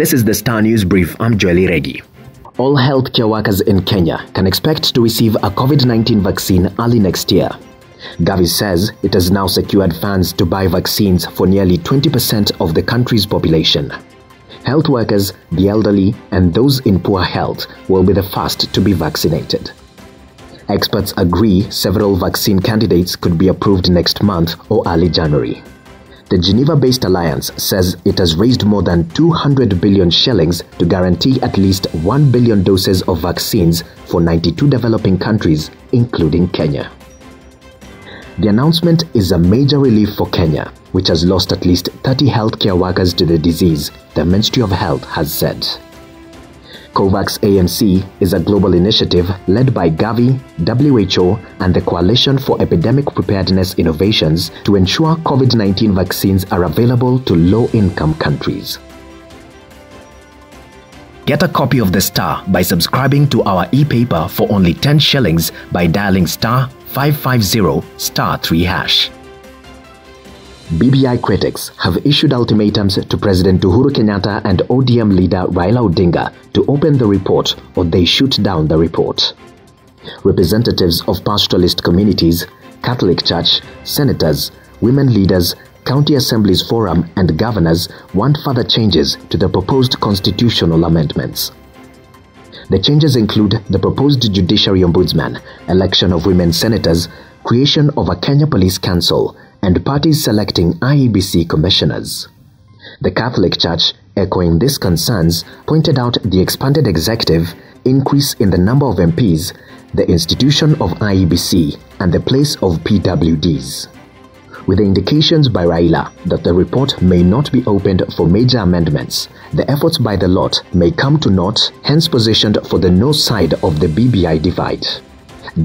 This is the Star News Brief. I'm Julie Reggie. All healthcare workers in Kenya can expect to receive a COVID-19 vaccine early next year. Gavi says it has now secured funds to buy vaccines for nearly 20% of the country's population. Health workers, the elderly, and those in poor health will be the first to be vaccinated. Experts agree several vaccine candidates could be approved next month or early January. The Geneva-based alliance says it has raised more than 200 billion shillings to guarantee at least 1 billion doses of vaccines for 92 developing countries, including Kenya. The announcement is a major relief for Kenya, which has lost at least 30 healthcare workers to the disease, the Ministry of Health has said. COVAX AMC is a global initiative led by Gavi, WHO, and the Coalition for Epidemic Preparedness Innovations to ensure COVID-19 vaccines are available to low-income countries. Get a copy of The Star by subscribing to our e-paper for only 10 shillings by dialing *550*3#. BBI critics have issued ultimatums to President Uhuru Kenyatta and ODM leader Raila Odinga to open the report or they shoot down the report. Representatives of pastoralist communities, Catholic Church, senators, women leaders, county assemblies forum and governors want further changes to the proposed constitutional amendments. The changes include the proposed judiciary ombudsman, election of women senators, creation of a Kenya Police Council, and parties selecting IEBC commissioners. The Catholic Church, echoing these concerns, pointed out the expanded executive, increase in the number of MPs, the institution of IEBC, and the place of PWDs. With the indications by Raila that the report may not be opened for major amendments, the efforts by the lot may come to naught, hence positioned for the no side of the BBI divide.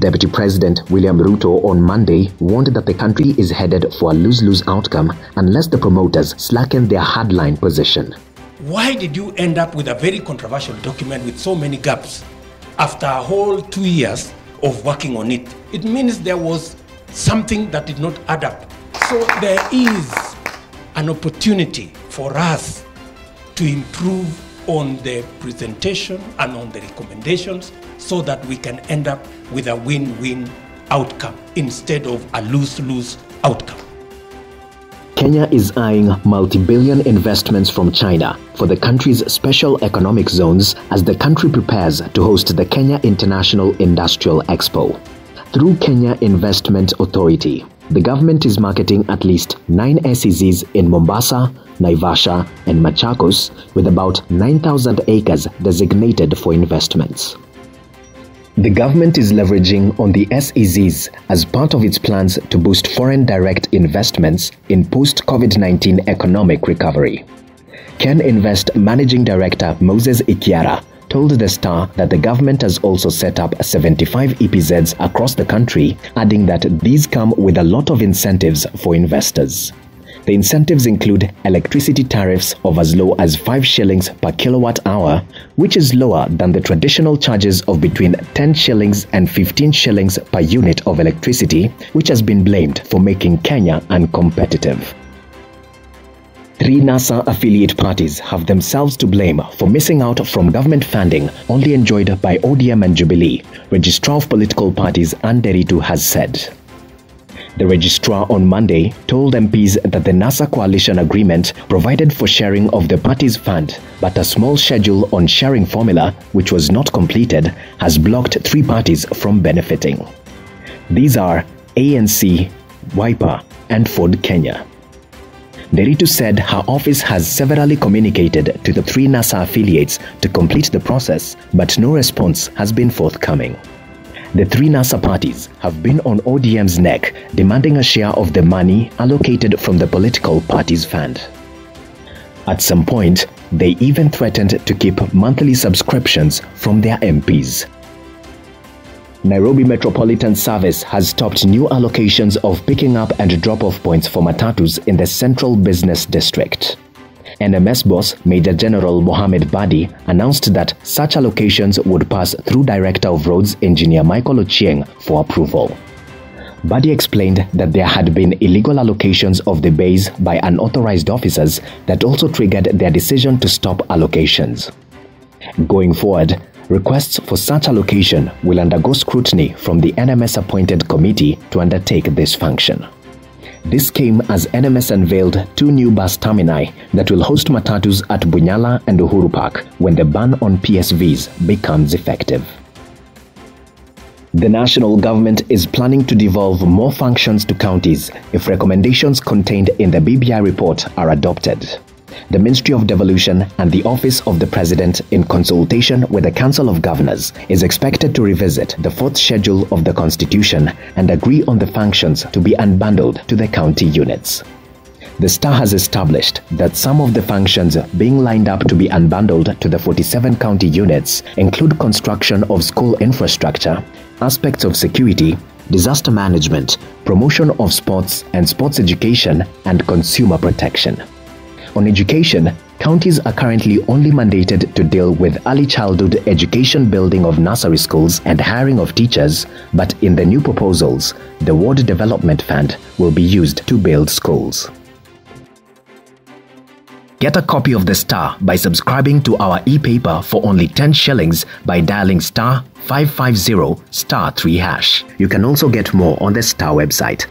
Deputy President William Ruto on Monday warned that the country is headed for a lose-lose outcome unless the promoters slacken their hardline position. Why did you end up with a very controversial document with so many gaps after a whole 2 years of working on it? It means there was something that did not add up. So there is an opportunity for us to improve on the presentation and on the recommendations so that we can end up with a win-win outcome instead of a lose-lose outcome. Kenya is eyeing multi-billion investments from China for the country's special economic zones as the country prepares to host the Kenya International Industrial Expo. Through Kenya Investment Authority, the government is marketing at least 9 SEZs in Mombasa, Naivasha and Machakos with about 9,000 acres designated for investments. The government is leveraging on the SEZs as part of its plans to boost foreign direct investments in post-COVID-19 economic recovery. Ken Invest Managing Director Moses Ikiara told The Star that the government has also set up 75 EPZs across the country, adding that these come with a lot of incentives for investors. The incentives include electricity tariffs of as low as 5 shillings per kilowatt hour, which is lower than the traditional charges of between 10 shillings and 15 shillings per unit of electricity, which has been blamed for making Kenya uncompetitive. 3 NASA affiliate parties have themselves to blame for missing out from government funding only enjoyed by ODM and Jubilee, Registrar of Political Parties Nderitu has said. The registrar on Monday told MPs that the NASA coalition agreement provided for sharing of the party's fund, but a small schedule on sharing formula, which was not completed, has blocked 3 parties from benefiting. These are ANC, Wiper, and Ford Kenya. Nderitu said her office has severally communicated to the 3 NASA affiliates to complete the process, but no response has been forthcoming. The 3 NASA parties have been on ODM's neck, demanding a share of the money allocated from the political party's fund. At some point, they even threatened to keep monthly subscriptions from their MPs. Nairobi Metropolitan Service has stopped new allocations of picking up and drop-off points for matatus in the Central Business District. NMS boss Major General Mohammed Badi announced that such allocations would pass through Director of Roads Engineer Michael Ochieng for approval. Badi explained that there had been illegal allocations of the base by unauthorized officers that also triggered their decision to stop allocations. Going forward, requests for such allocation will undergo scrutiny from the NMS-appointed committee to undertake this function. This came as NMS unveiled two new bus termini that will host matatus at Bunyala and Uhuru Park when the ban on PSVs becomes effective. The national government is planning to devolve more functions to counties if recommendations contained in the BBI report are adopted. The Ministry of Devolution and the Office of the President, in consultation with the Council of Governors, is expected to revisit the fourth schedule of the Constitution and agree on the functions to be unbundled to the county units. The Star has established that some of the functions being lined up to be unbundled to the 47 county units include construction of school infrastructure, aspects of security, disaster management, promotion of sports and sports education, and consumer protection. On education, counties are currently only mandated to deal with early childhood education, building of nursery schools and hiring of teachers, but in the new proposals, the Ward Development Fund will be used to build schools. Get a copy of The Star by subscribing to our e-paper for only 10 shillings by dialing *550*3#. You can also get more on the Star website.